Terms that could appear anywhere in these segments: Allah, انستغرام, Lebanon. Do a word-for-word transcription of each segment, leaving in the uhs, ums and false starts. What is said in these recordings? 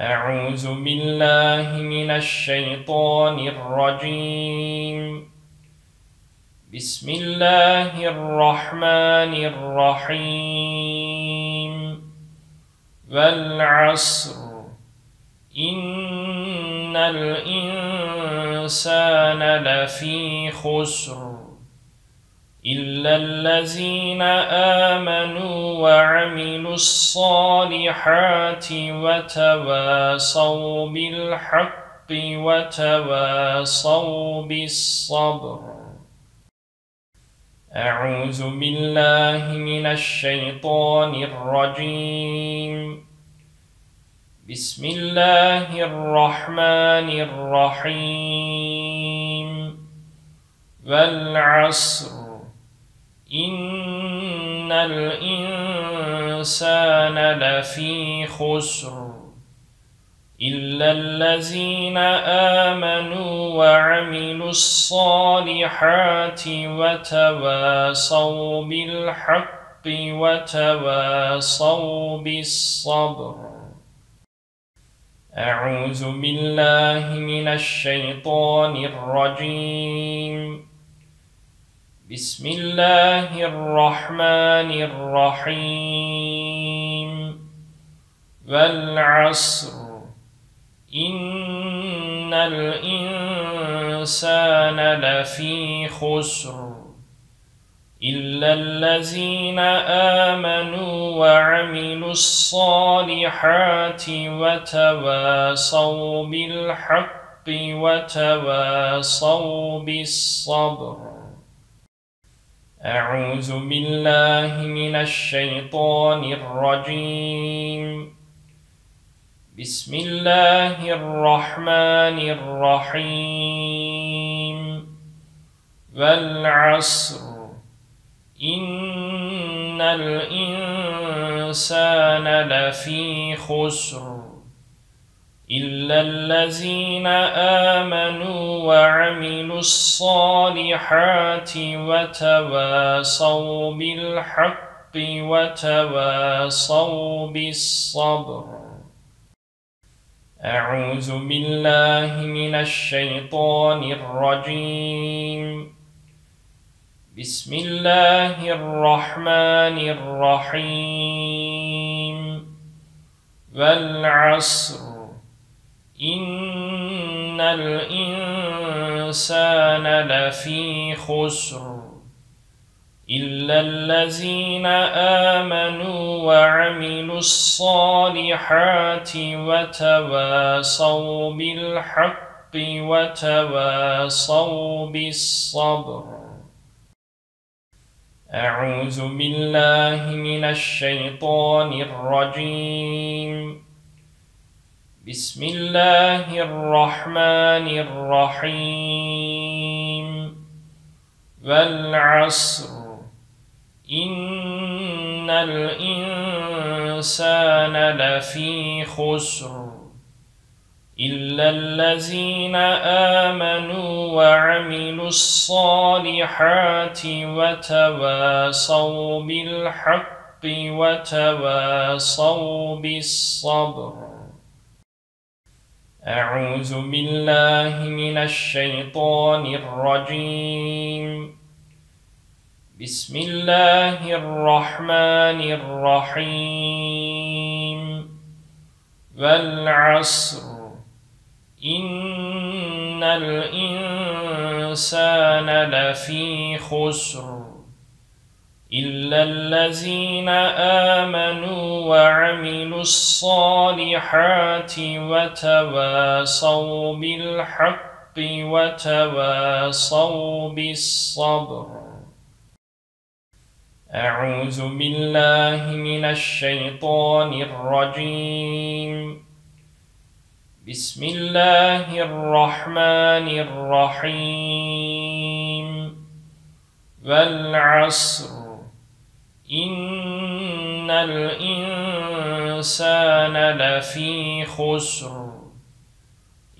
أعوذ بالله من الشيطان الرجيم. بسم الله الرحمن الرحيم. والعصر إن الإنسان لفي خسر إلا الذين آمنوا وعملوا الصالحات وتواصوا بالحق وتواصوا بالصبر. أعوذ بالله من الشيطان الرجيم. بسم الله الرحمن الرحيم. والعصر إن الإنسان لفي خسر إلا الذين آمنوا وعملوا الصالحات وتواصوا بالحق وتواصوا بالصبر. أعوذ بالله من الشيطان الرجيم. بسم الله الرحمن الرحيم. والعصر إن الإنسان لفي خسر إلا الذين آمنوا وعملوا الصالحات وتواصوا بالحق وتواصوا بالصبر. أعوذ بالله من الشيطان الرجيم. بسم الله الرحمن الرحيم. والعصر إن الإنسان لفي خسر إلا الذين آمنوا وعملوا الصالحات وتواصوا بالحق وتواصوا بالصبر. أعوذ بالله من الشيطان الرجيم. بسم الله الرحمن الرحيم. والعصر إن الإنسان لفي خسر إلا الذين آمنوا وعملوا الصالحات وتواصوا بالحق وتواصوا بالصبر. أعوذ بالله من الشيطان الرجيم. بسم الله الرحمن الرحيم. والعصر إن الإنسان لفي خسر إلا الذين آمنوا وعملوا الصالحات وتواصوا بالحق وتواصوا بالصبر. أعوذ بالله من الشيطان الرجيم. بسم الله الرحمن الرحيم. والعصر إن الإنسان لفي خسر إلا الذين آمنوا وعملوا الصالحات وتواصوا بالحق وتواصوا بالصبر. أعوذ بالله من الشيطان الرجيم. بسم الله الرحمن الرحيم. والعصر إن الإنسان لفي خسر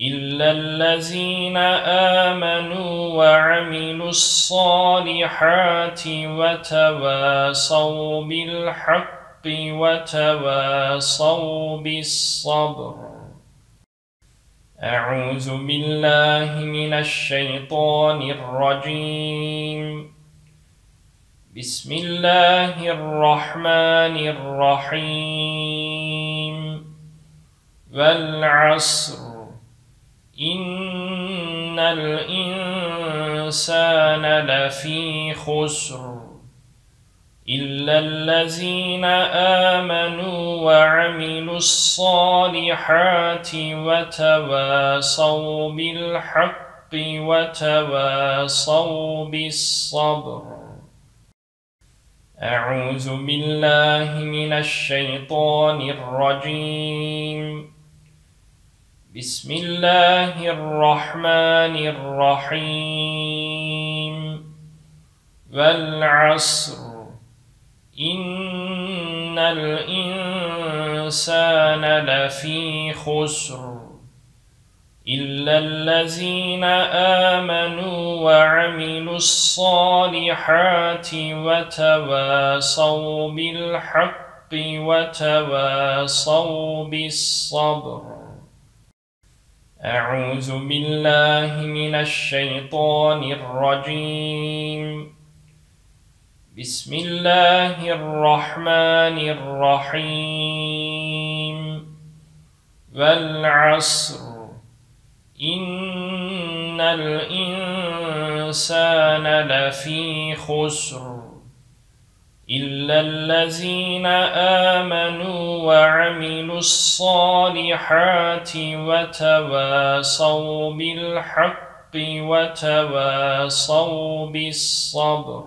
إلا الذين آمنوا وعملوا الصالحات وتواصوا بالحق وتواصوا بالصبر. أعوذ بالله من الشيطان الرجيم. بسم الله الرحمن الرحيم. والعصر إن الإنسان لفي خسر إلا الذين آمنوا وعملوا الصالحات وتواصوا بالحق وتواصوا بالصبر. أعوذ بالله من الشيطان الرجيم. بسم الله الرحمن الرحيم. والعصر إن الإنسان لفي خسر إلا الذين آمنوا وعملوا الصالحات وتواصوا بالحق وتواصوا بالصبر. أعوذ بالله من الشيطان الرجيم. بسم الله الرحمن الرحيم. والعصر إن الإنسان لفي خسر إلا الذين آمنوا وعملوا الصالحات وتواصوا بالحق وتواصوا بالصبر.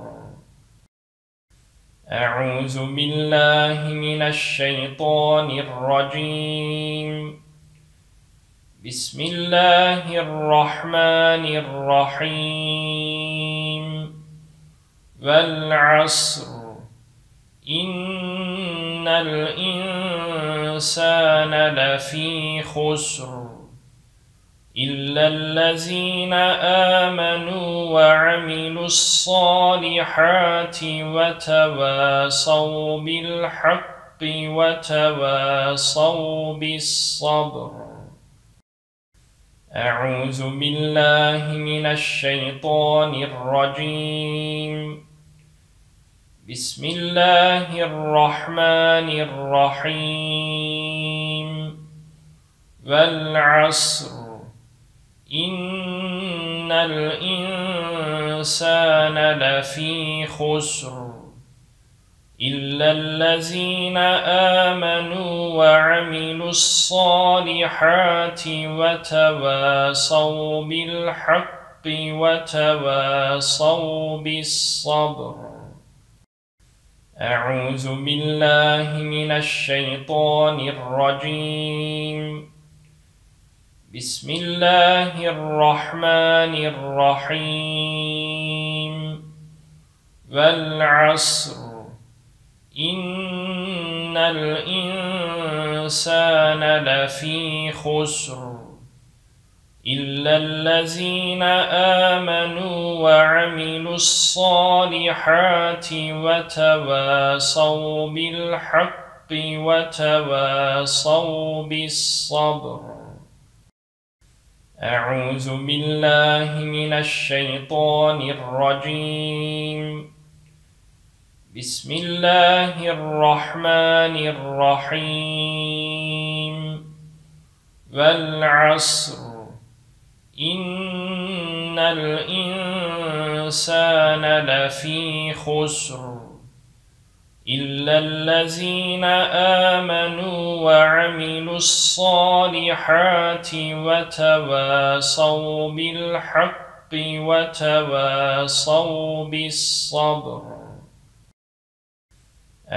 أعوذ بالله من الشيطان الرجيم. بسم الله الرحمن الرحيم. والعصر إن الإنسان لفي خسر إلا الذين آمنوا وعملوا الصالحات وتواصوا بالحق وتواصوا بالصبر. أعوذ بالله من الشيطان الرجيم. بسم الله الرحمن الرحيم. والعصر إن الإنسان لفي خسر إلا الذين آمنوا وعملوا الصالحات وتواصوا بالحق وتواصوا بالصبر. أعوذ بالله من الشيطان الرجيم. بسم الله الرحمن الرحيم. والعصر إن الإنسان لفي خسر إلا الذين آمنوا وعملوا الصالحات وتواصوا بالحق وتواصوا بالصبر. أعوذ بالله من الشيطان الرجيم. بسم الله الرحمن الرحيم. والعصر إن الإنسان لفي خسر إلا الذين آمنوا وعملوا الصالحات وتواصوا بالحق وتواصوا بالصبر.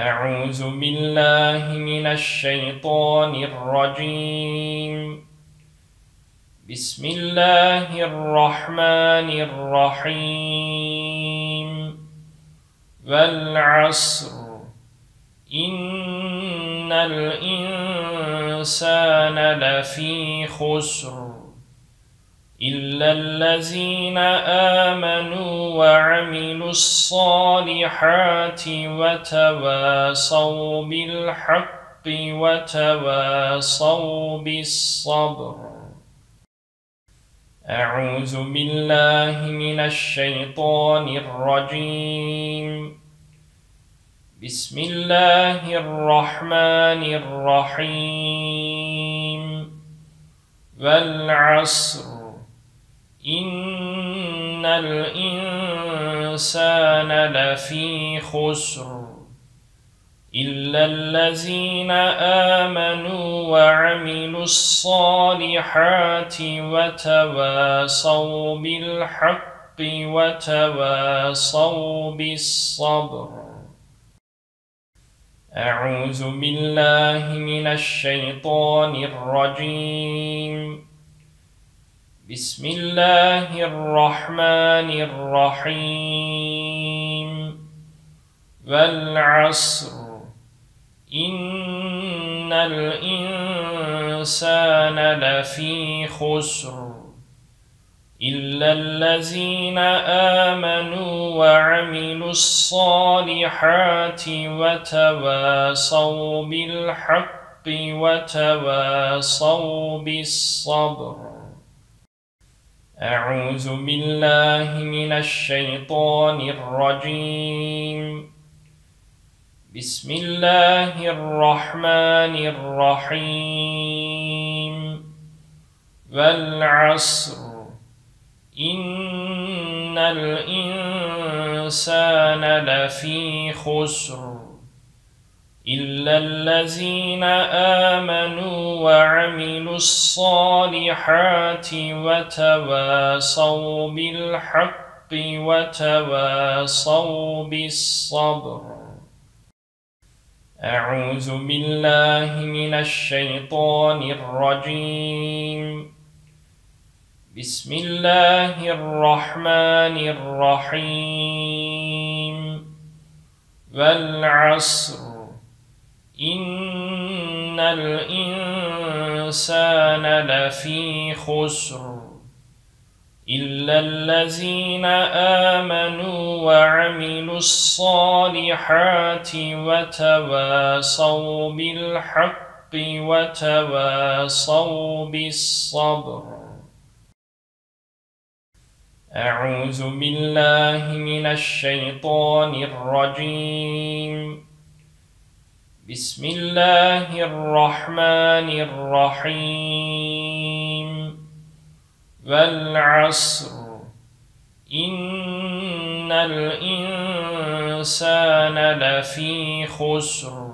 أعوذ بالله من الشيطان الرجيم. بسم الله الرحمن الرحيم. والعصر إن الإنسان لفي خسر إلا الذين آمنوا وعملوا الصالحات وتواصوا بالحق وتواصوا بالصبر. أعوذ بالله من الشيطان الرجيم. بسم الله الرحمن الرحيم. والعصر إن الإنسان لفي خسر إلا الذين آمنوا وعملوا الصالحات وتواصوا بالحق وتواصوا بالصبر. أعوذ بالله من الشيطان الرجيم. بسم الله الرحمن الرحيم. والعصر إن الإنسان لفي خسر إلا الذين آمنوا وعملوا الصالحات وتواصوا بالحق وتواصوا بالصبر. أعوذ بالله من الشيطان الرجيم. بسم الله الرحمن الرحيم. والعصر إن الإنسان لفي خسر إلا الذين آمنوا وعملوا الصالحات وتواصوا بالحق وتواصوا بالصبر. أعوذ بالله من الشيطان الرجيم. بسم الله الرحمن الرحيم. والعصر إن الإنسان لفي خسر إلا الذين آمنوا وعملوا الصالحات وتواصوا بالحق وتواصوا بالصبر. أعوذ بالله من الشيطان الرجيم. بسم الله الرحمن الرحيم. والعصر إن الإنسان لفي خسر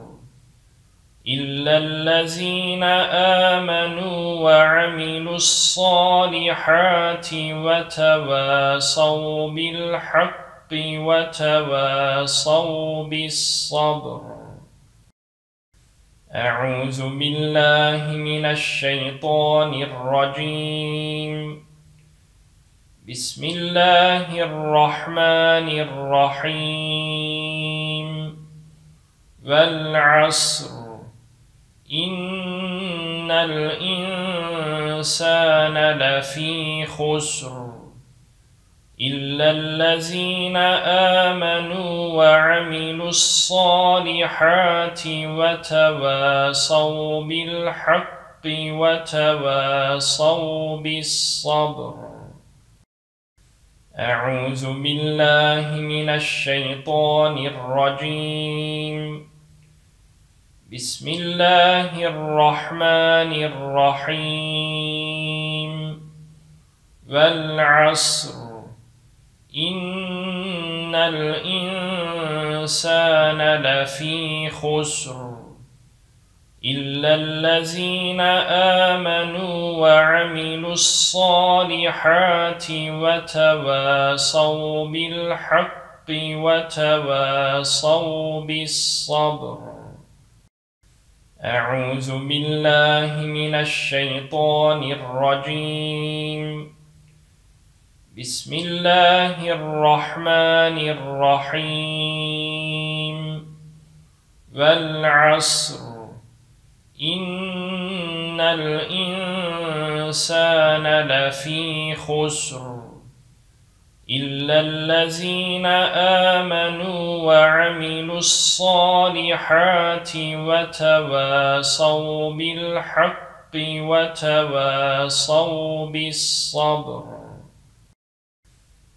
إلا الذين آمنوا وعملوا الصالحات وتواصوا بالحق وتواصوا بالصبر. أعوذ بالله من الشيطان الرجيم. بسم الله الرحمن الرحيم. والعصر إن الإنسان لفي خسر إلا الذين آمنوا وعملوا الصالحات وتواصوا بالحق وتواصوا بالصبر. أعوذ بالله من الشيطان الرجيم. بسم الله الرحمن الرحيم. والعصر إن الإنسان لفي خسر إلا الذين آمنوا وعملوا الصالحات وتواصوا بالحق وتواصوا بالصبر. أعوذ بالله من الشيطان الرجيم. بسم الله الرحمن الرحيم. والعصر إن الإنسان لفي خسر إلا الذين آمنوا وعملوا الصالحات وتواصوا بالحق بالحق وتواصوا بالصبر.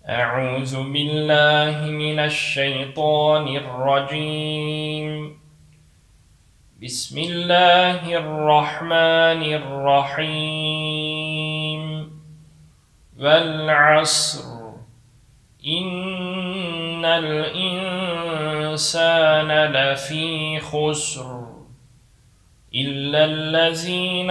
أعوذ بالله من الشيطان الرجيم. بسم الله الرحمن الرحيم. والعصر إن الإنسان لفي خسر إلا الذين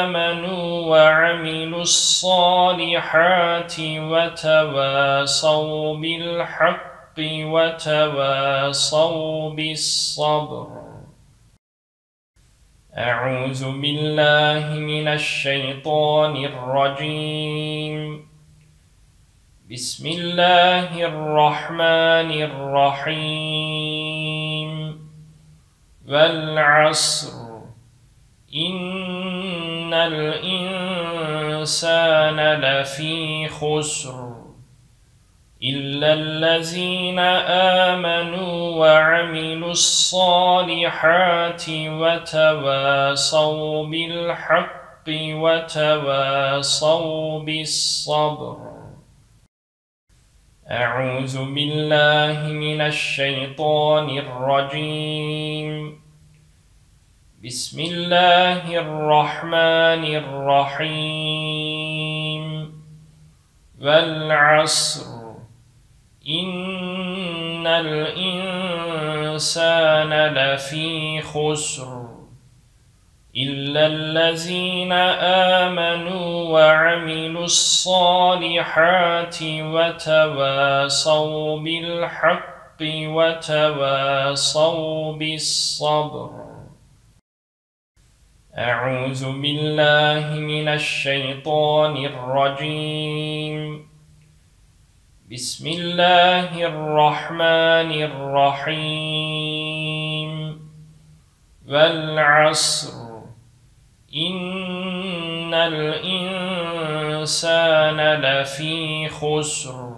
آمنوا وعملوا الصالحات وتواصوا بالحق وتواصوا بالصبر. أعوذ بالله من الشيطان الرجيم. بسم الله الرحمن الرحيم. والعصر إن الإنسان لفي خسر إلا الذين آمنوا وعملوا الصالحات وتواصوا بالحق وتواصوا بالصبر. أعوذ بالله من الشيطان الرجيم. بسم الله الرحمن الرحيم. والعصر إن الإنسان لفي خسر إلا الذين آمنوا وعملوا الصالحات وتواصوا بالحق وتواصوا بالصبر. أعوذ بالله من الشيطان الرجيم. بسم الله الرحمن الرحيم. والعصر إن الإنسان لفي خسر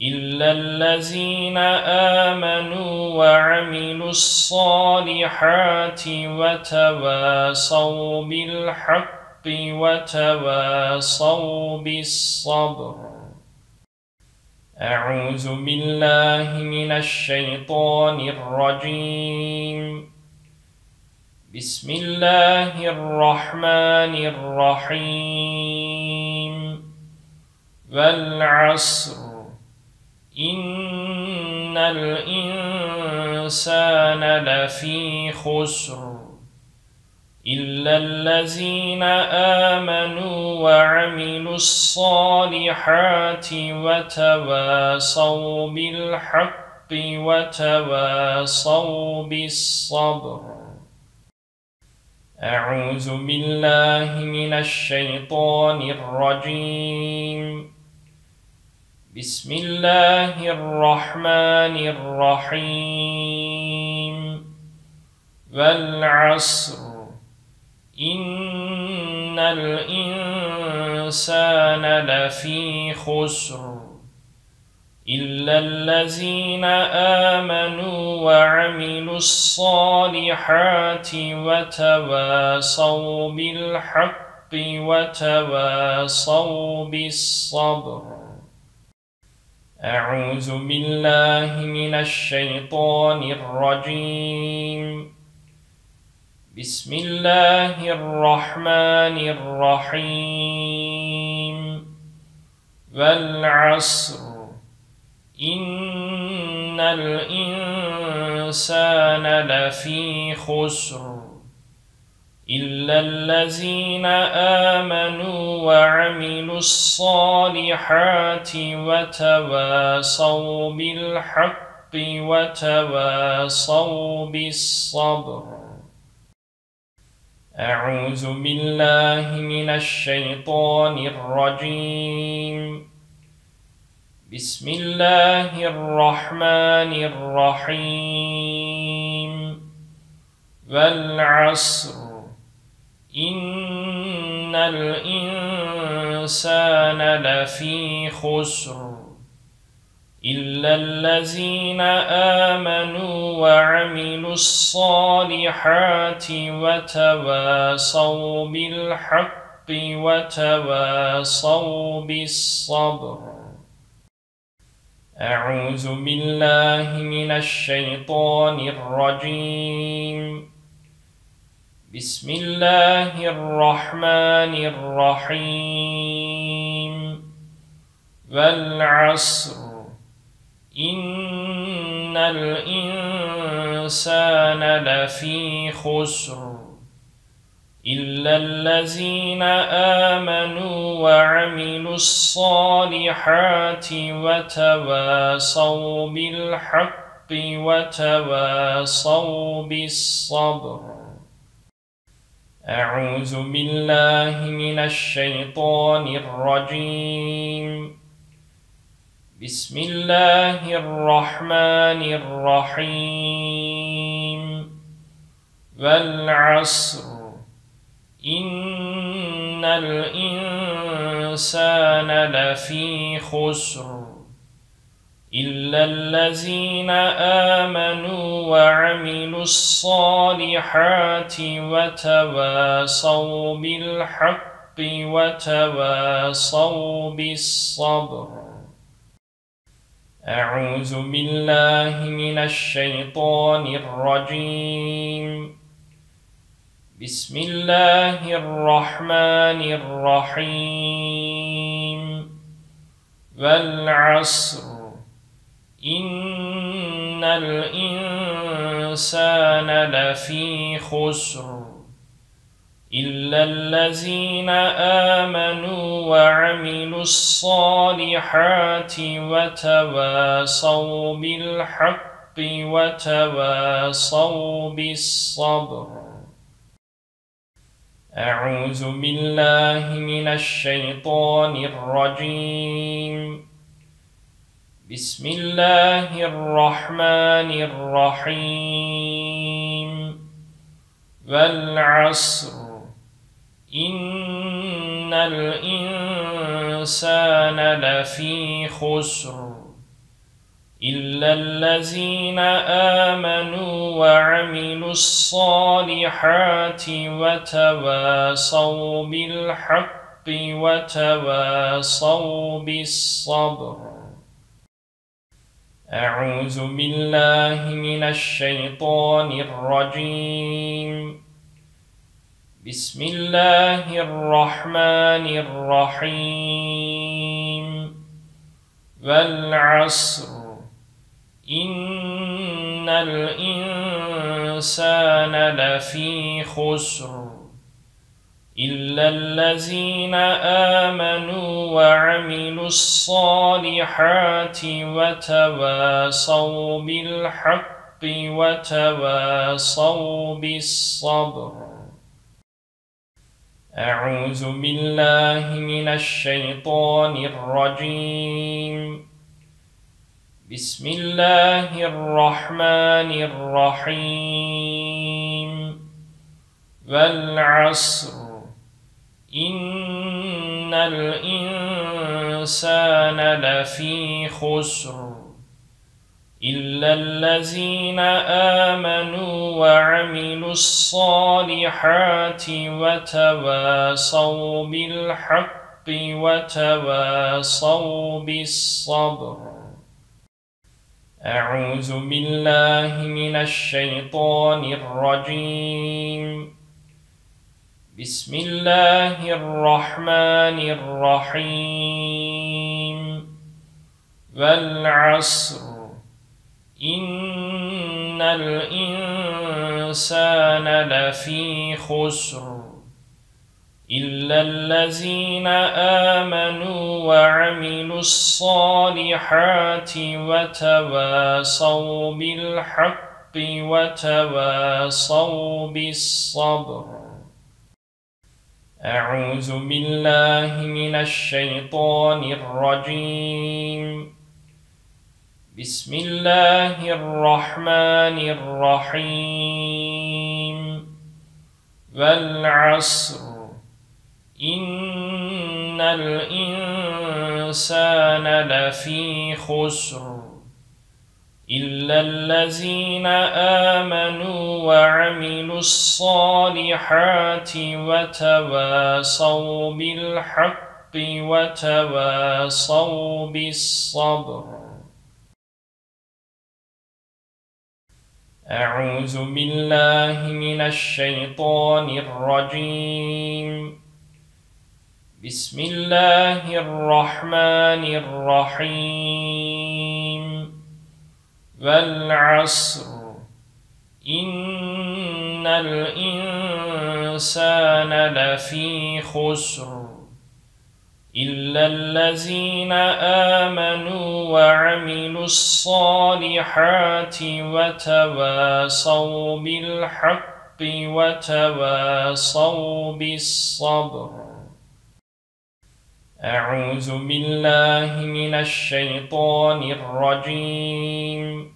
إلا الذين آمنوا وعملوا الصالحات وتواصوا بالحق وتواصوا بالصبر. أعوذ بالله من الشيطان الرجيم. بسم الله الرحمن الرحيم. والعصر إن الإنسان لفي خسر إلا الذين آمنوا وعملوا الصالحات وتواصوا بالحق وتواصوا بالصبر. أعوذ بالله من الشيطان الرجيم. بسم الله الرحمن الرحيم. والعصر إن الإنسان لفي خسر إلا الذين آمنوا وعملوا الصالحات وتواصوا بالحق وتواصوا بالصبر. أعوذ بالله من الشيطان الرجيم. بسم الله الرحمن الرحيم. والعصر إن الإنسان لفي خسر إلا الذين آمنوا وعملوا الصالحات وتواصوا بالحق وتواصوا بالصبر. أعوذ بالله من الشيطان الرجيم. بسم الله الرحمن الرحيم. والعصر إن الإنسان لفي خسر إلا الذين آمنوا وعملوا الصالحات وتواصوا بالحق وتواصوا بالصبر. أعوذ بالله من الشيطان الرجيم. بسم الله الرحمن الرحيم. والعصر إن الإنسان لفي خسر إلا الذين آمنوا وعملوا الصالحات وتواصوا بالحق وتواصوا بالصبر. أعوذ بالله من الشيطان الرجيم. بسم الله الرحمن الرحيم. والعصر إن الإنسان لفي خسر إلا الذين آمنوا وعملوا الصالحات وتواصوا بالحق وتواصوا بالصبر. أعوذ بالله من الشيطان الرجيم. بسم الله الرحمن الرحيم. والعصر إن الإنسان لفي خسر إلا الذين آمنوا وعملوا الصالحات وتواصوا بالحق وتواصوا بالصبر. أعوذ بالله من الشيطان الرجيم. بسم الله الرحمن الرحيم. والعصر إن الإنسان لفي خسر إلا الذين آمنوا وعملوا الصالحات وتواصوا بالحق وتواصوا بالصبر. أعوذ بالله من الشيطان الرجيم. بسم الله الرحمن الرحيم. والعصر إن الإنسان لفي خسر إلا الذين آمنوا وعملوا الصالحات وتواصوا بالحق وتواصوا بالصبر. أعوذ بالله من الشيطان الرجيم. بسم الله الرحمن الرحيم. والعصر إن الإنسان لفي خسر إلا الذين آمنوا وعملوا الصالحات وتواصوا بالحق وتواصوا بالصبر. أعوذ بالله من الشيطان الرجيم. بسم الله الرحمن الرحيم. والعصر إن الإنسان لفي خسر إلا الذين آمنوا وعملوا الصالحات وتواصوا بالحق وتواصوا بالصبر. أعوذ بالله من الشيطان الرجيم. بسم الله الرحمن الرحيم. والعصر إن الإنسان لفي خسر إلا الذين آمنوا وعملوا الصالحات وتواصوا بالحق وتواصوا بالصبر. أعوذ بالله من الشيطان الرجيم. بسم الله الرحمن الرحيم. والعصر إن الإنسان لفي خسر إلا الذين آمنوا وعملوا الصالحات وتواصوا بالحق وتواصوا بالصبر. أعوذ بالله من الشيطان الرجيم.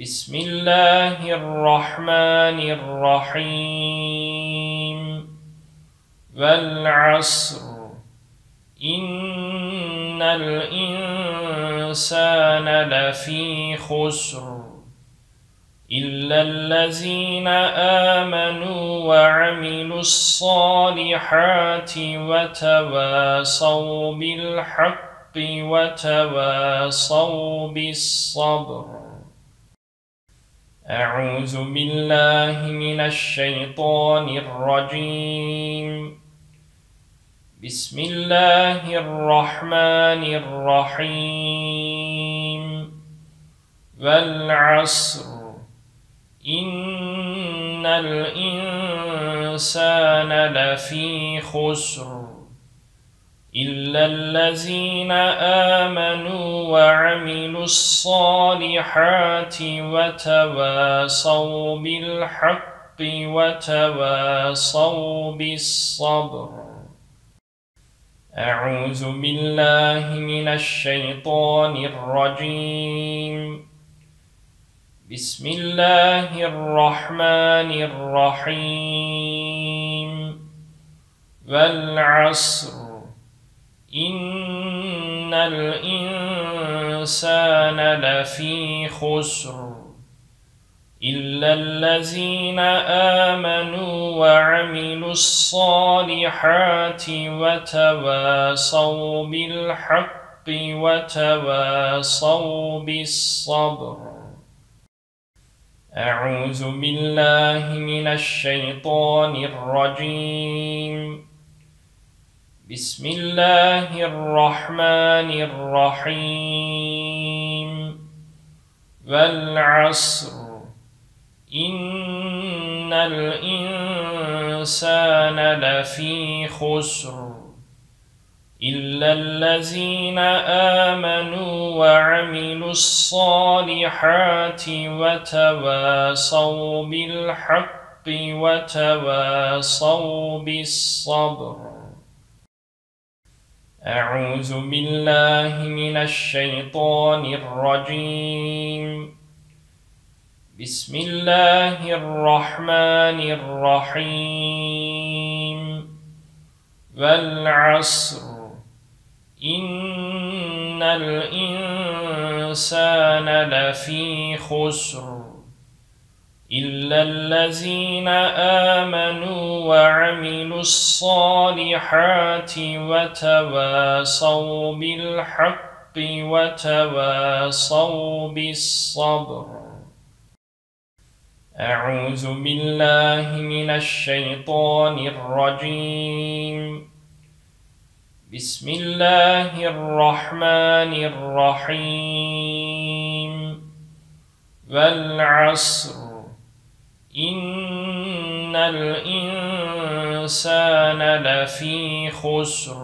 بسم الله الرحمن الرحيم. والعصر إن الإنسان لفي خسر إلا الذين آمنوا وعملوا الصالحات وتواصوا بالحق وتواصوا بالصبر. أعوذ بالله من الشيطان الرجيم. بسم الله الرحمن الرحيم. والعصر إن الإنسان لفي خسر إلا الذين آمنوا وعملوا الصالحات وتواصوا بالحق وتواصوا بالصبر. أعوذ بالله من الشيطان الرجيم. بسم الله الرحمن الرحيم. والعصر إن الإنسان لفي خسر إلا الذين آمنوا وعملوا الصالحات وتواصوا بالحق وتواصوا بالصبر. أعوذ بالله من الشيطان الرجيم. بسم الله الرحمن الرحيم. والعصر إن الإنسان لفي خسر إلا الذين آمنوا وعملوا الصالحات وتواصوا بالحق وتواصوا بالصبر. أعوذ بالله من الشيطان الرجيم. بسم الله الرحمن الرحيم. والعصر إن الإنسان لفي خسر إلا الذين آمنوا وعملوا الصالحات وتواصوا بالحق وتواصوا بالصبر. أعوذ بالله من الشيطان الرجيم. بسم الله الرحمن الرحيم. والعصر إن الإنسان لفي خسر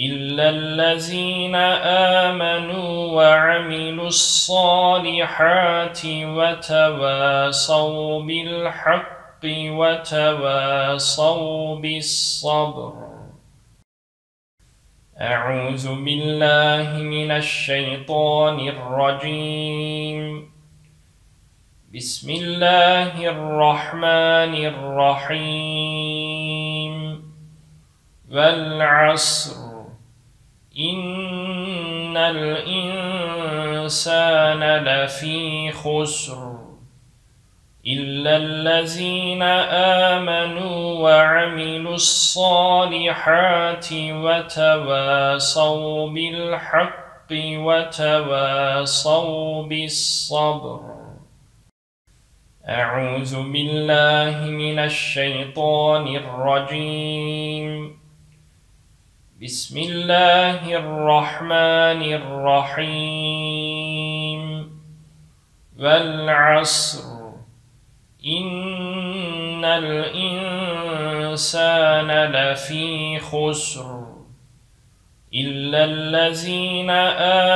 إلا الذين آمنوا وعملوا الصالحات وتواصوا بالحق وتواصوا بالصبر. أعوذ بالله من الشيطان الرجيم. بسم الله الرحمن الرحيم. والعصر إن الإنسان الإنسان لفي خسر إلا الذين آمنوا وعملوا الصالحات وتواصوا بالحق وتواصوا بالصبر. أعوذ بالله من الشيطان الرجيم. بسم الله الرحمن الرحيم. والعصر إن الإنسان لفي خسر إلا الذين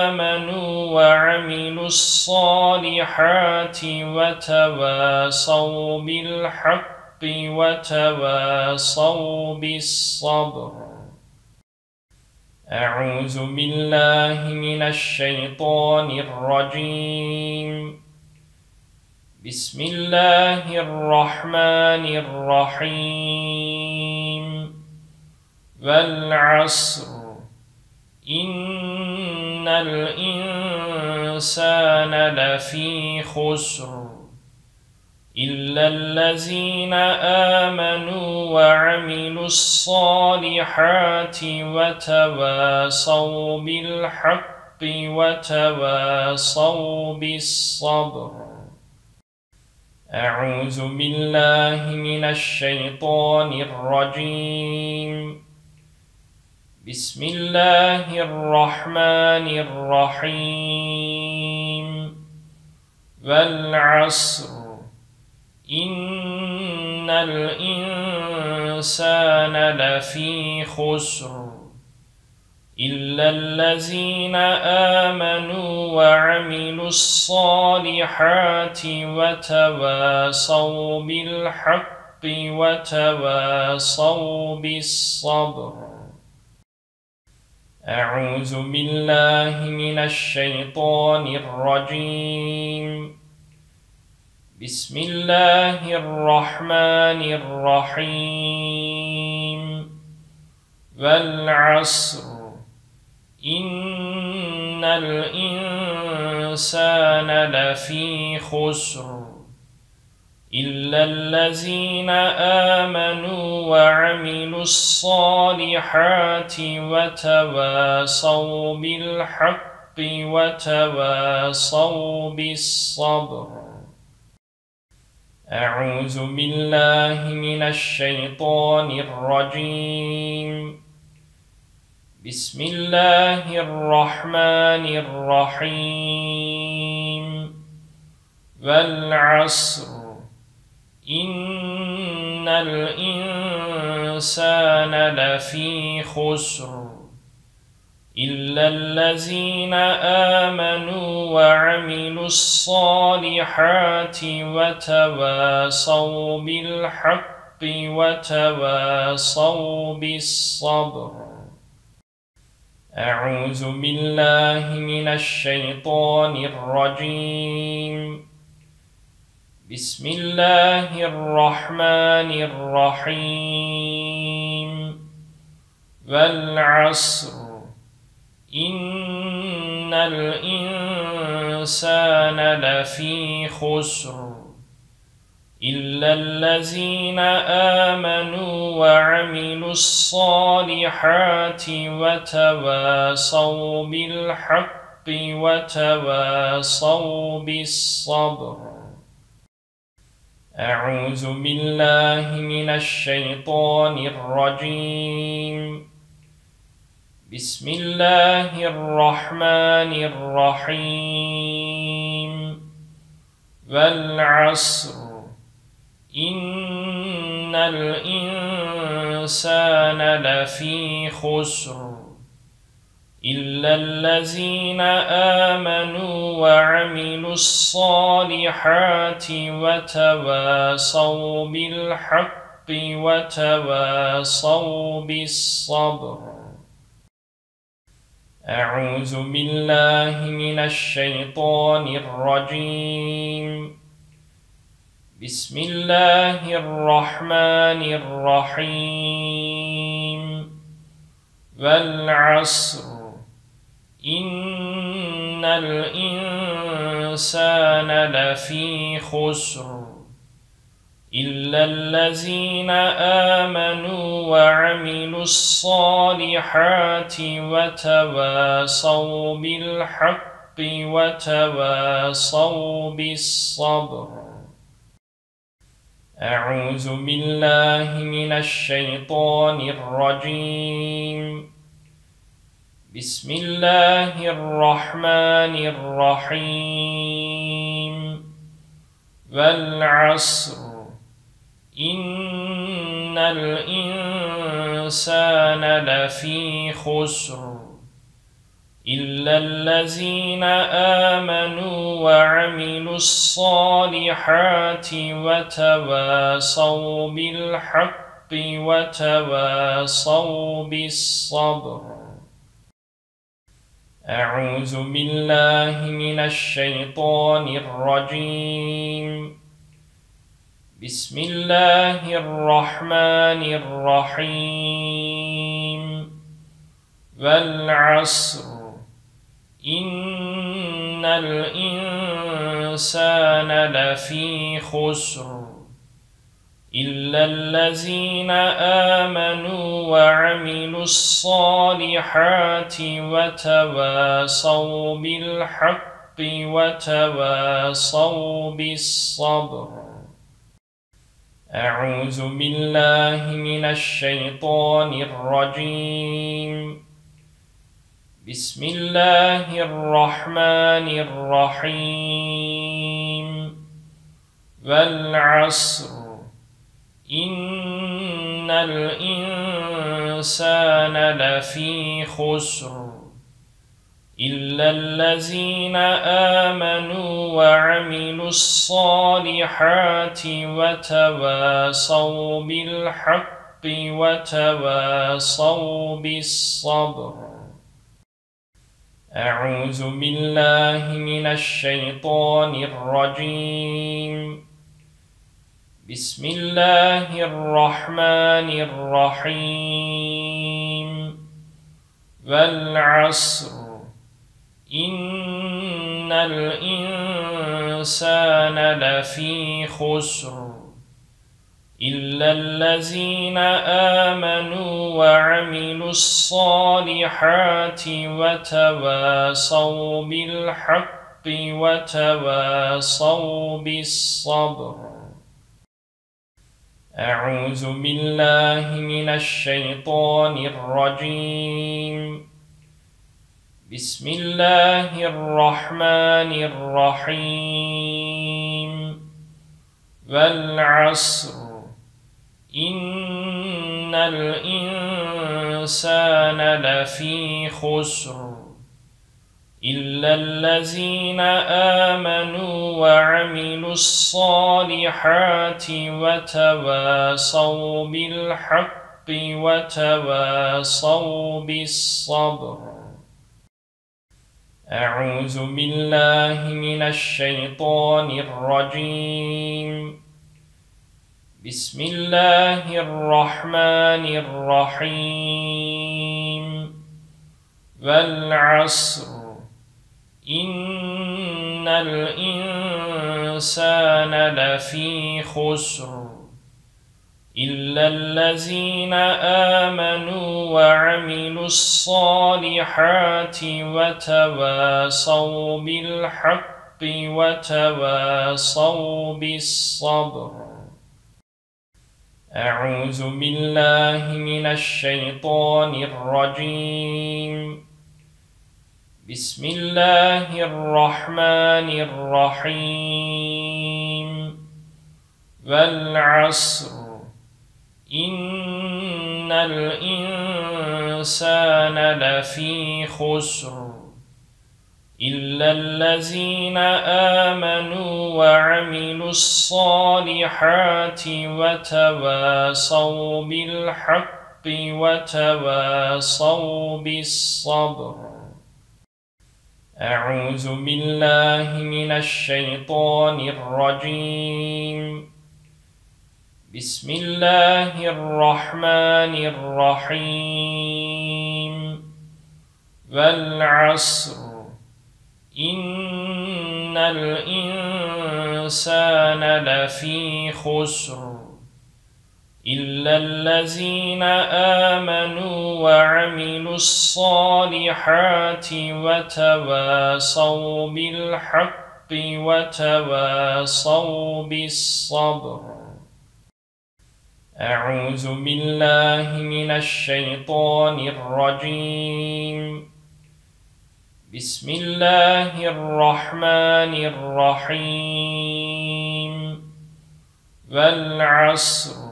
آمنوا وعملوا الصالحات وتواصوا بالحق وتواصوا بالصبر. أعوذ بالله من الشيطان الرجيم. بسم الله الرحمن الرحيم. والعصر إن الإنسان لفي خسر إلا الذين آمنوا وعملوا الصالحات وتواصوا بالحق وتواصوا بالصبر. أعوذ بالله من الشيطان الرجيم. بسم الله الرحمن الرحيم. والعصر إن الإنسان لفي خسر إلا الذين آمنوا وعملوا الصالحات وتواصوا بالحق وتواصوا بالصبر. أعوذ بالله من الشيطان الرجيم. بسم الله الرحمن الرحيم. والعصر إن الإنسان لفي خسر إلا الذين آمنوا وعملوا الصالحات وتواصوا بالحق وتواصوا بالصبر. أعوذ بالله من الشيطان الرجيم. بسم الله الرحمن الرحيم. والعصر إن الإنسان لفي خسر إلا الذين آمنوا وعملوا الصالحات وتواصوا بالحق وتواصوا بالصبر. أعوذ بالله من الشيطان الرجيم. بسم الله الرحمن الرحيم. والعصر إن الإنسان لفي خسر إلا الذين آمنوا وعملوا الصالحات وتواصوا بالحق وتواصوا بالصبر. أعوذ بالله من الشيطان الرجيم. بسم الله الرحمن الرحيم. والعصر إن الإنسان لفي خسر إلا الذين آمنوا وعملوا الصالحات وتواصوا بالحق وتواصوا بالصبر. أعوذ بالله من الشيطان الرجيم. بسم الله الرحمن الرحيم. والعصر إن إن الإنسان لفي خسر إلا الذين آمنوا وعملوا الصالحات وتواصوا بالحق وتواصوا بالصبر. أعوذ بالله من الشيطان الرجيم. بسم الله الرحمن الرحيم. والعصر إن الإنسان لفي خسر إلا الذين آمنوا وعملوا الصالحات وتواصوا بالحق وتواصوا بالصبر. أعوذ بالله من الشيطان الرجيم. بسم الله الرحمن الرحيم. والعصر إن الإنسان لفي خسر إلا الذين آمنوا وعملوا الصالحات وتواصوا بالحق وتواصوا بالصبر. أعوذ بالله من الشيطان الرجيم. بسم الله الرحمن الرحيم. والعصر إن الإنسان لفي خسر إلا الذين آمنوا وعملوا الصالحات وتواصوا بالحق وتواصوا بالصبر. أعوذ بالله من الشيطان الرجيم. بسم الله الرحمن الرحيم. والعصر إن الإنسان لفي خسر إلا الذين آمنوا وعملوا الصالحات وتواصوا بالحق وتواصوا بالصبر. أعوذ بالله من الشيطان الرجيم. بسم الله الرحمن الرحيم. والعصر إن الإنسان لفي خسر إلا الذين آمنوا وعملوا الصالحات وتواصوا بالحق وتواصوا بالصبر. أعوذ بالله من الشيطان الرجيم. بسم الله الرحمن الرحيم. والعصر إن الإنسان لفي خسر إلا الذين آمنوا وعملوا الصالحات وتواصوا بالحق وتواصوا بالصبر. أعوذ بالله من الشيطان الرجيم. بسم الله الرحمن الرحيم. والعصر إن الإنسان لفي خسر إلا الذين آمنوا وعملوا الصالحات وتواصوا بالحق وتواصوا بالصبر. أعوذ بالله من الشيطان الرجيم. بسم الله الرحمن الرحيم. والعصر إن الإنسان لفي خسر إلا الذين آمنوا وعملوا الصالحات وتواصوا بالحق وتواصوا بالصبر. أعوذ بالله من الشيطان الرجيم. بسم الله الرحمن الرحيم. والعصر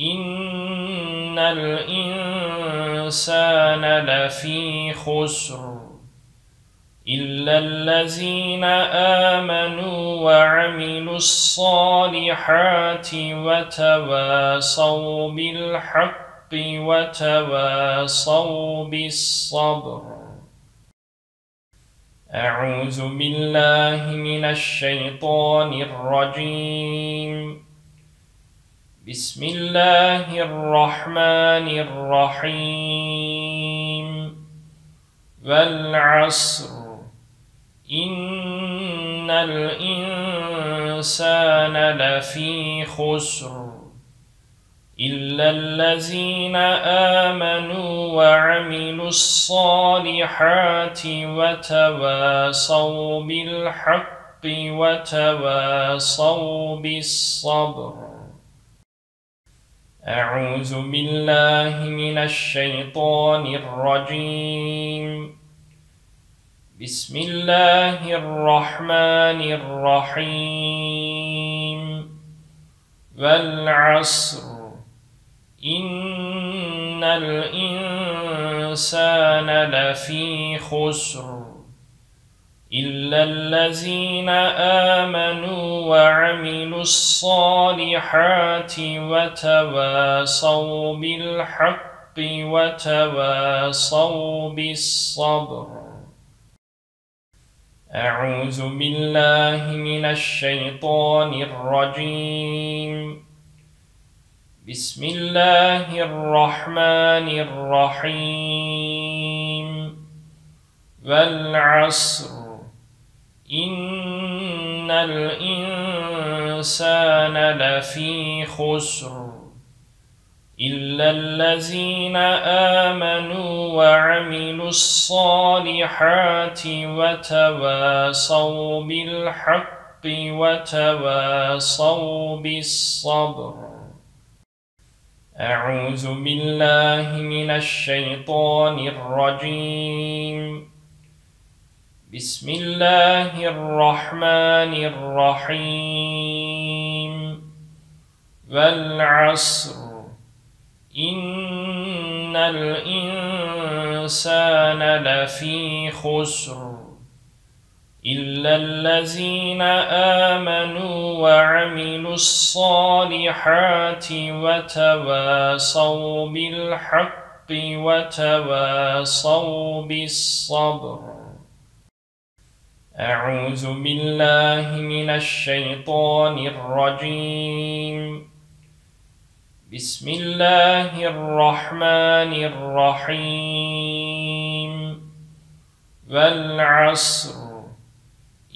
إن الإنسان لفي خسر إلا الذين آمنوا وعملوا الصالحات وتواصوا بالحق وتواصوا بالصبر. أعوذ بالله من الشيطان الرجيم. بسم الله الرحمن الرحيم. والعصر إن الإنسان لفي خسر إلا الذين آمنوا وعملوا الصالحات وتواصوا بالحق وتواصوا بالصبر. أعوذ بالله من الشيطان الرجيم. بسم الله الرحمن الرحيم. والعصر إن الإنسان لفي خسر إلا الذين آمنوا وعملوا الصالحات وتواصوا بالحق وتواصوا بالصبر. أعوذ بالله من الشيطان الرجيم. بسم الله الرحمن الرحيم. والعصر إن الإنسان لفي خسر إلا الذين آمنوا وعملوا الصالحات وتواصوا بالحق وتواصوا بالصبر. أعوذ بالله من الشيطان الرجيم. بسم الله الرحمن الرحيم. والعصر إن الإنسان لفي خسر إلا الذين آمنوا وعملوا الصالحات وتواصوا بالحق وتواصوا بالصبر. أعوذ بالله من الشيطان الرجيم. بسم الله الرحمن الرحيم. والعصر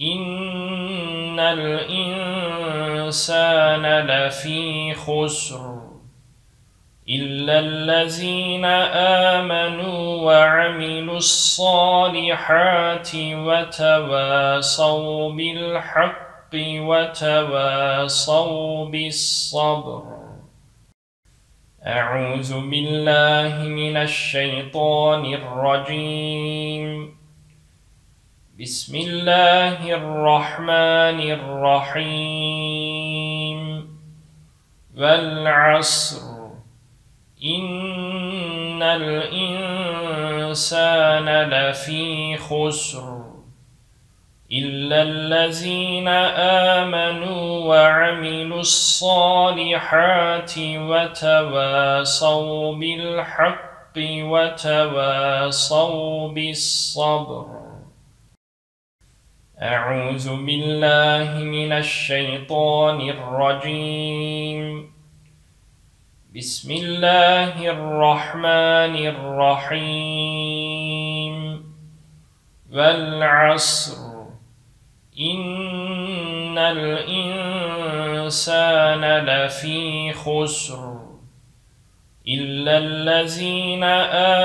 إن الإنسان لفي خسر إلا الذين آمنوا وعملوا الصالحات وتواصوا بالحق وتواصوا بالصبر. أعوذ بالله من الشيطان الرجيم. بسم الله الرحمن الرحيم. والعصر إن الإنسان لفي خسر إلا الذين آمنوا وعملوا الصالحات وتواصوا بالحق وتواصوا بالصبر. أعوذ بالله من الشيطان الرجيم. بسم الله الرحمن الرحيم. والعصر إن الإنسان لفي خسر إلا الذين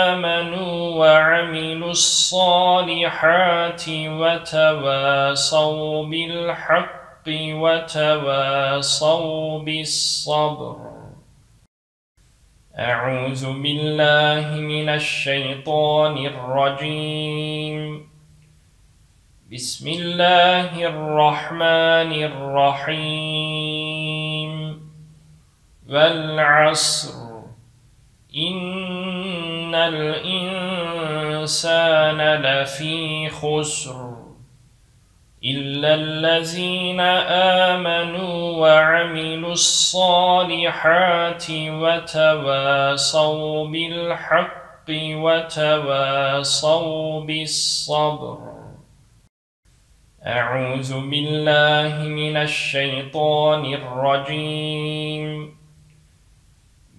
آمنوا وعملوا الصالحات وتواصوا بالحق وتواصوا بالصبر. أعوذ بالله من الشيطان الرجيم. بسم الله الرحمن الرحيم. والعصر إن الإنسان لفي خسر إلا الذين آمنوا وعملوا الصالحات وتواصوا بالحق وتواصوا بالصبر. أعوذ بالله من الشيطان الرجيم.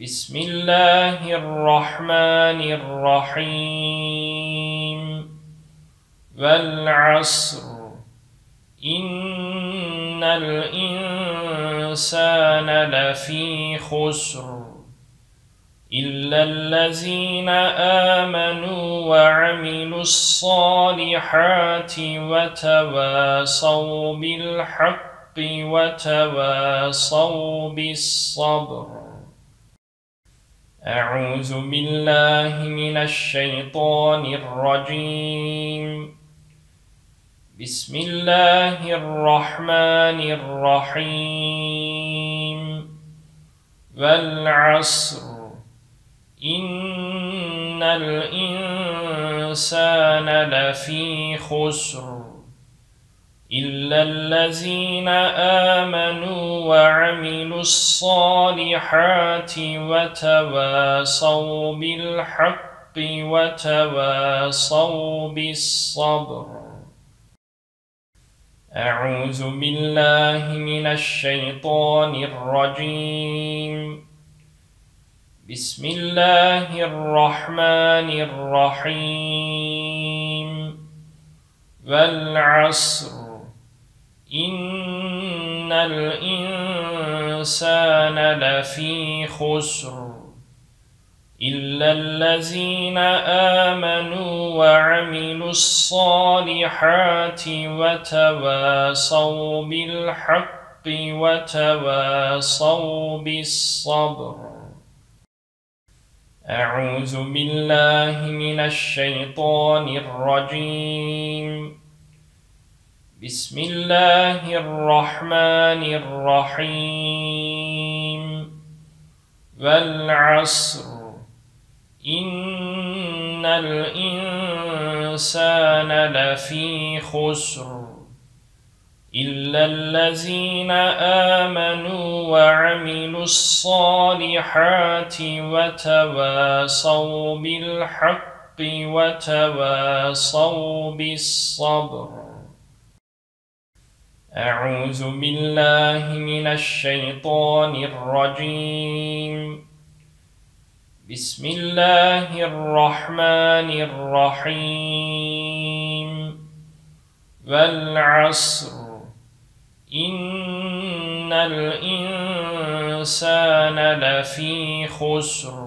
بسم الله الرحمن الرحيم. والعصر إن الإنسان لفي خسر إلا الذين آمنوا وعملوا الصالحات وتواصوا بالحق وتواصوا بالصبر. أعوذ بالله من الشيطان الرجيم. بسم الله الرحمن الرحيم. والعصر إن الإنسان لفي خسر إلا الذين آمنوا وعملوا الصالحات وتواصوا بالحق وتواصوا بالصبر. أعوذ بالله من الشيطان الرجيم. بسم الله الرحمن الرحيم. والعصر إن الإنسان لفي خسر إلا الذين آمنوا وعملوا الصالحات وتواصوا بالحق وتواصوا بالصبر. أعوذ بالله من الشيطان الرجيم. بسم الله الرحمن الرحيم. والعصر إن الإنسان لفي خسر إلا الذين آمنوا وعملوا الصالحات وتواصوا بالحق وتواصوا بالصبر. أعوذ بالله من الشيطان الرجيم. بسم الله الرحمن الرحيم. والعصر إن الإنسان لفي خسر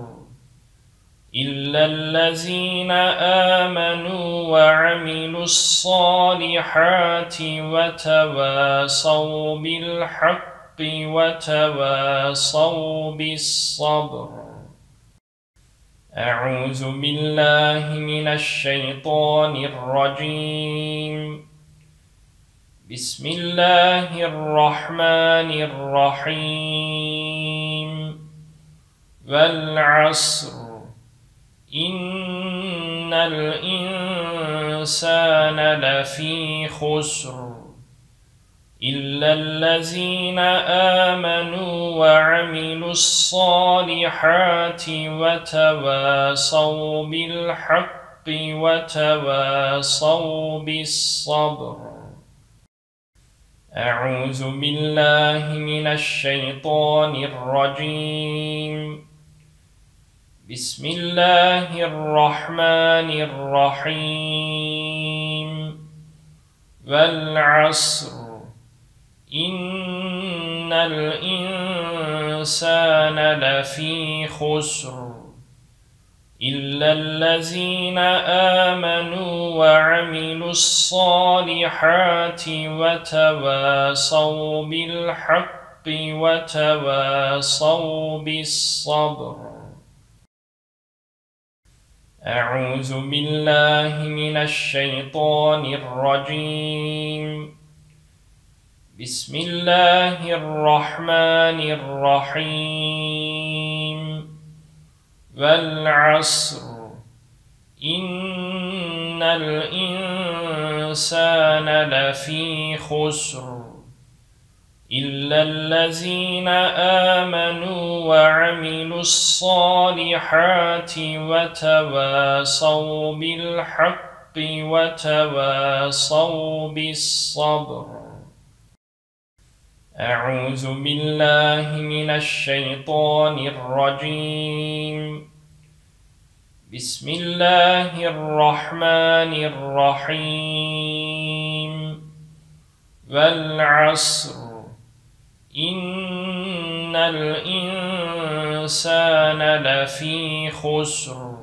إلا الذين آمنوا وعملوا الصالحات وتواصوا بالحق وتواصوا بالصبر. أعوذ بالله من الشيطان الرجيم. بسم الله الرحمن الرحيم. والعصر إن الإنسان لفي خسر إلا الذين آمنوا وعملوا الصالحات وتواصوا بالحق وتواصوا بالصبر. أعوذ بالله من الشيطان الرجيم. بسم الله الرحمن الرحيم. والعصر إن الإنسان لفي خسر إلا الذين آمنوا وعملوا الصالحات وتواصوا بالحق وتواصوا بالصبر. أعوذ بالله من الشيطان الرجيم. بسم الله الرحمن الرحيم. والعصر إن الإنسان لفي خسر إلا الذين آمنوا وعملوا الصالحات وتواصوا بالحق وتواصوا بالصبر. أعوذ بالله من الشيطان الرجيم. بسم الله الرحمن الرحيم. والعصر إن الإنسان لفي خسر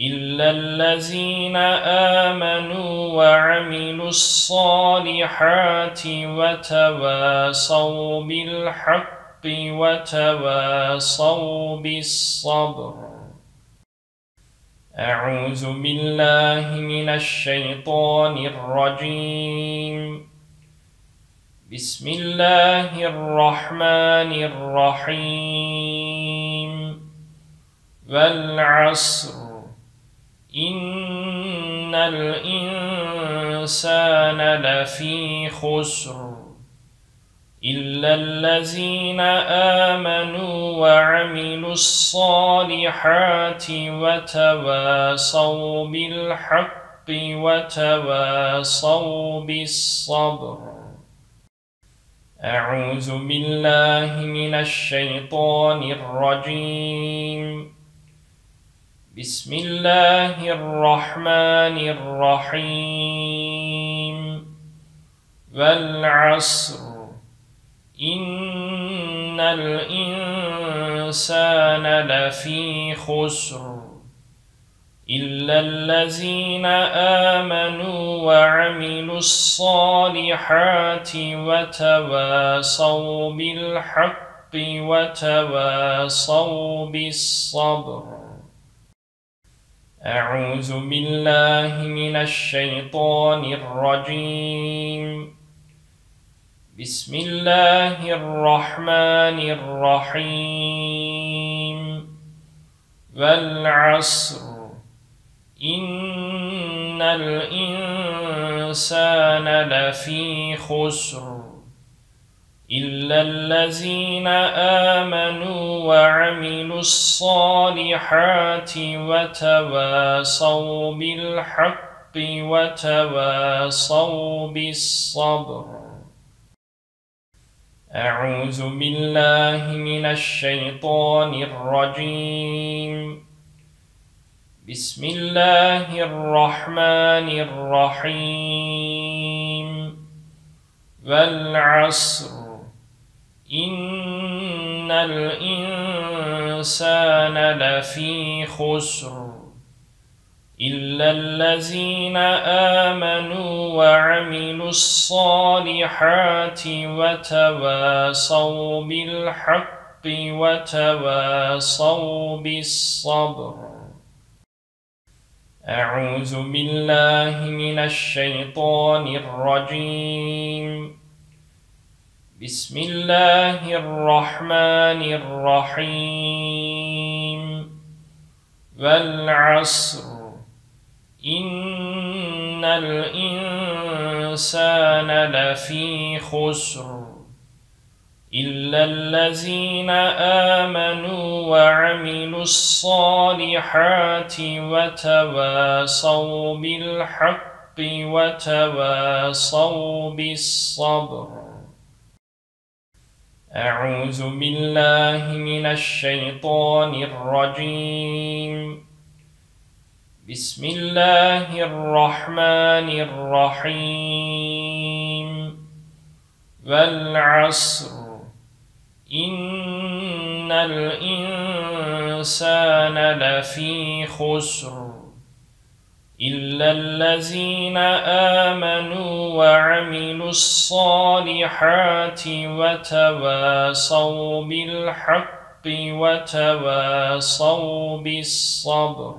إلا الذين آمنوا وعملوا الصالحات وتواصوا بالحق وتواصوا بالصبر. أعوذ بالله من الشيطان الرجيم. بسم الله الرحمن الرحيم. والعصر إن الإنسان لفي خسر إلا الذين آمنوا وعملوا الصالحات وتواصوا بالحق وتواصوا بالصبر. أعوذ بالله من الشيطان الرجيم. بسم الله الرحمن الرحيم. والعصر إن الإنسان لفي خسر إلا الذين آمنوا وعملوا الصالحات وتواصوا بالحق وتواصوا بالصبر. أعوذ بالله من الشيطان الرجيم. بسم الله الرحمن الرحيم. والعصر إن الإنسان لفي خسر إلا الذين آمنوا وعملوا الصالحات وتواصوا بالحق وتواصوا بالصبر. أعوذ بالله من الشيطان الرجيم. بسم الله الرحمن الرحيم. والعصر إن الإنسان لفي خسر إلا الذين آمنوا وعملوا الصالحات وتواصوا بالحق وتواصوا بالصبر. أعوذ بالله من الشيطان الرجيم. بسم الله الرحمن الرحيم. والعصر إن الإنسان لفي خسر إلا الذين آمنوا وعملوا الصالحات وتواصوا بالحق وتواصوا بالصبر. أعوذ بالله من الشيطان الرجيم. بسم الله الرحمن الرحيم والعصر إن الإنسان لفي خسر إلا الذين آمنوا وعملوا الصالحات وتواصوا بالحق وتواصوا بالصبر.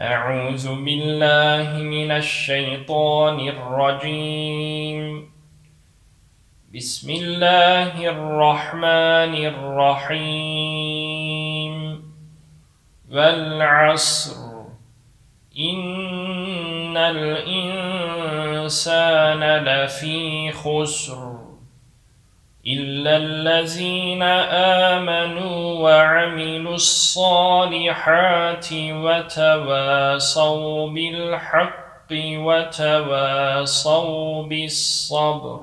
أعوذ بالله من الشيطان الرجيم. بسم الله الرحمن الرحيم والعصر إن الإنسان لفي خسر إلا الذين آمنوا وعملوا الصالحات وتواصوا بالحق وتواصوا بالصبر.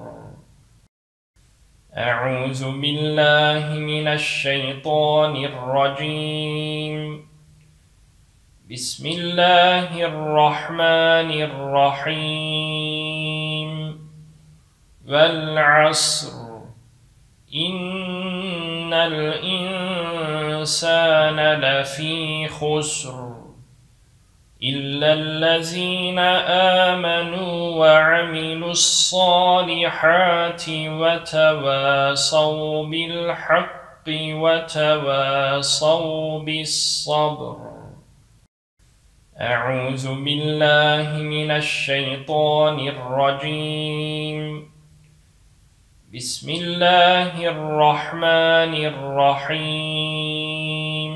أعوذ بالله من الشيطان الرجيم. بسم الله الرحمن الرحيم والعصر إن الإنسان لفي خسر إلا الذين آمنوا وعملوا الصالحات وتواصوا بالحق وتواصوا بالصبر. أعوذ بالله من الشيطان الرجيم. بسم الله الرحمن الرحيم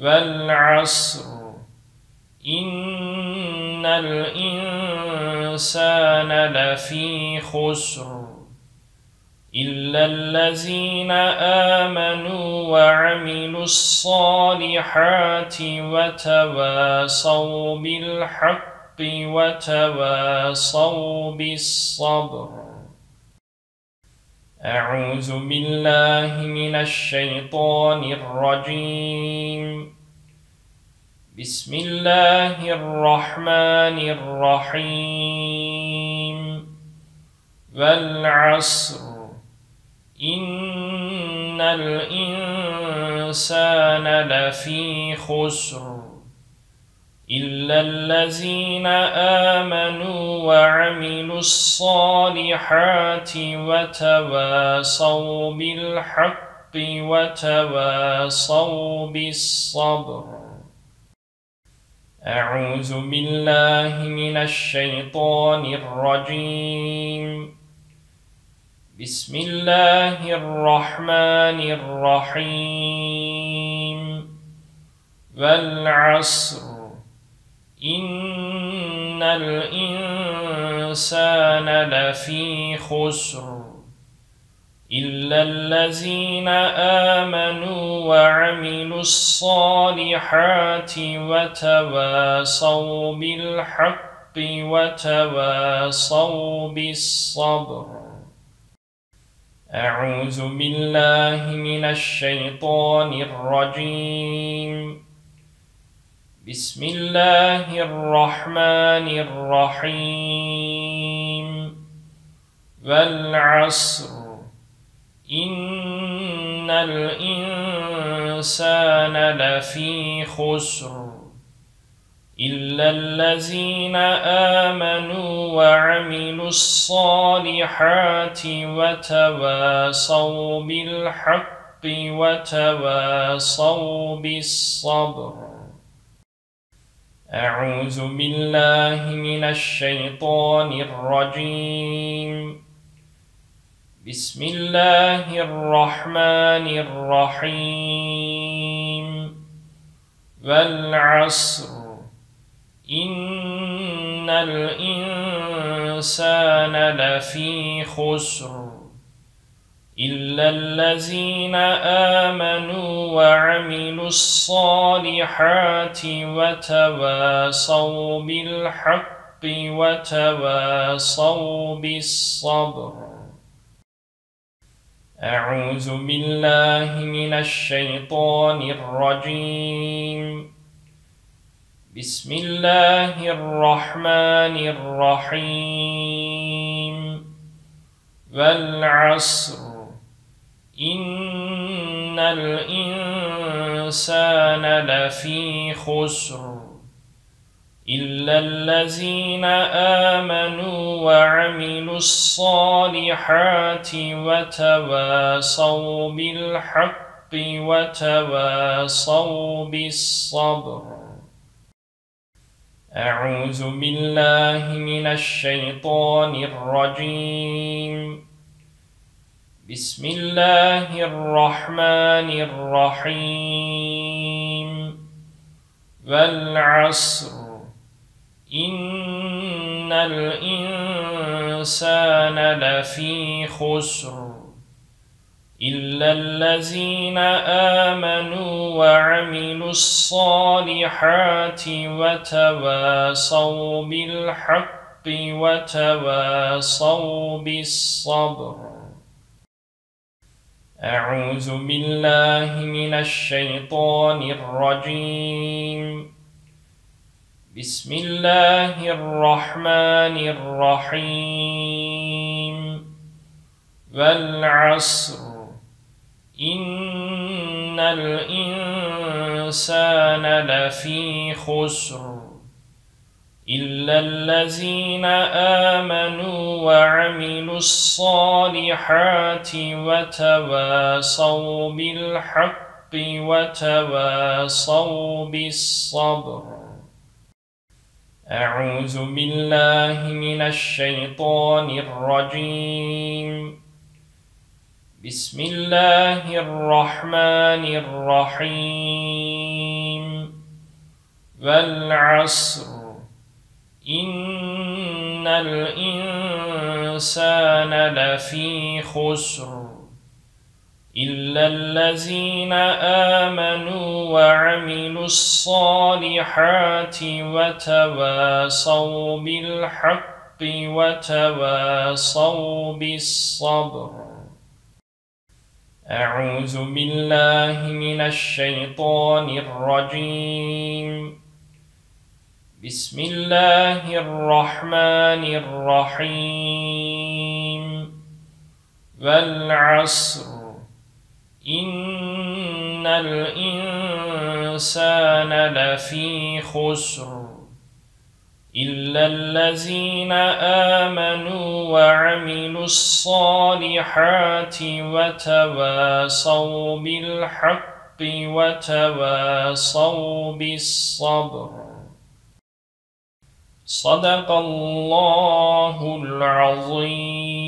والعصر إن الإنسان لفي خسر إلا الذين آمنوا وعملوا الصالحات وتواصوا بالحق وتواصوا بالصبر. أعوذ بالله من الشيطان الرجيم. بسم الله الرحمن الرحيم والعصر إن الإنسان لفي خسر إلا الذين آمنوا وعملوا الصالحات وتواصوا بالحق وتواصوا بالصبر. أعوذ بالله من الشيطان الرجيم. بسم الله الرحمن الرحيم والعصر إن الإنسان لفي خسر إلا الذين آمنوا وعملوا الصالحات وتواصوا بالحق وتواصوا بالصبر. أعوذ بالله من الشيطان الرجيم. بسم الله الرحمن الرحيم والعصر إن الإنسان لفي خسر إلا الذين آمنوا وعملوا الصالحات وتواصوا بالحق وتواصوا بالصبر. أعوذ بالله من الشيطان الرجيم. بسم الله الرحمن الرحيم والعصر إن الإنسان لفي خسر إلا الذين آمنوا وعملوا الصالحات وتواصوا بالحق وتواصوا بالصبر. أعوذ بالله من الشيطان الرجيم. بسم الله الرحمن الرحيم والعصر إن الإنسان لفي خسر إلا الذين آمنوا وعملوا الصالحات وتواصوا بالحق وتواصوا بالصبر. أعوذ بالله من الشيطان الرجيم. بسم الله الرحمن الرحيم والعصر إن الإنسان لفي خسر إلا الذين آمنوا وعملوا الصالحات وتواصوا بالحق وتواصوا بالصبر. أعوذ بالله من الشيطان الرجيم. بسم الله الرحمن الرحيم والعصر إن الإنسان لفي خسر إلا الذين آمنوا وعملوا الصالحات وتواصوا بالحق وتواصوا بالصبر. أعوذ بالله من الشيطان الرجيم. بسم الله الرحمن الرحيم والعصر إن الإنسان لفي خسر إلا الذين آمنوا وعملوا الصالحات وتواصوا بالحق وتواصوا بالصبر. أعوذ بالله من الشيطان الرجيم. بسم الله الرحمن الرحيم والعصر إن الإنسان لفي خسر إلا الذين آمنوا وعملوا الصالحات وتواصوا بالحق وتواصوا بالصبر. صدق الله العظيم.